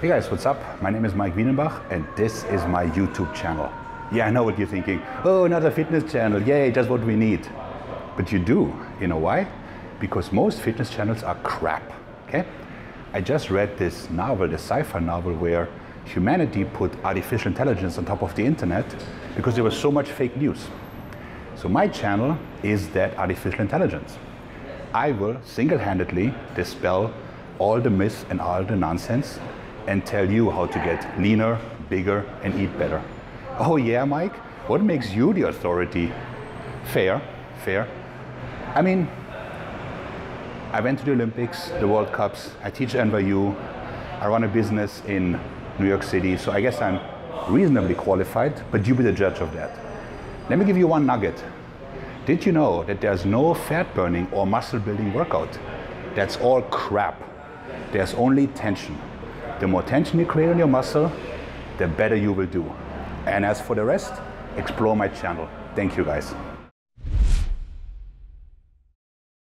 Hey guys, what's up? My name is Maik Wiedenbach and this is my YouTube channel. Yeah, I know what you're thinking. Oh, another fitness channel. Yay, that's what we need. But you do. You know why? Because most fitness channels are crap. Okay? I just read this novel, this sci-fi novel, where humanity put artificial intelligence on top of the internet because there was so much fake news. So my channel is that artificial intelligence. I will single-handedly dispel all the myths and all the nonsense and tell you how to get leaner, bigger, and eat better. Oh yeah, Mike? What makes you the authority? Fair, fair. I mean, I went to the Olympics, the World Cups, I teach at NYU, I run a business in New York City, so I guess I'm reasonably qualified, but you be the judge of that. Let me give you one nugget. Did you know that there's no fat burning or muscle building workout? That's all crap. There's only tension. The more tension you create on your muscle, the better you will do. And as for the rest, explore my channel. Thank you guys.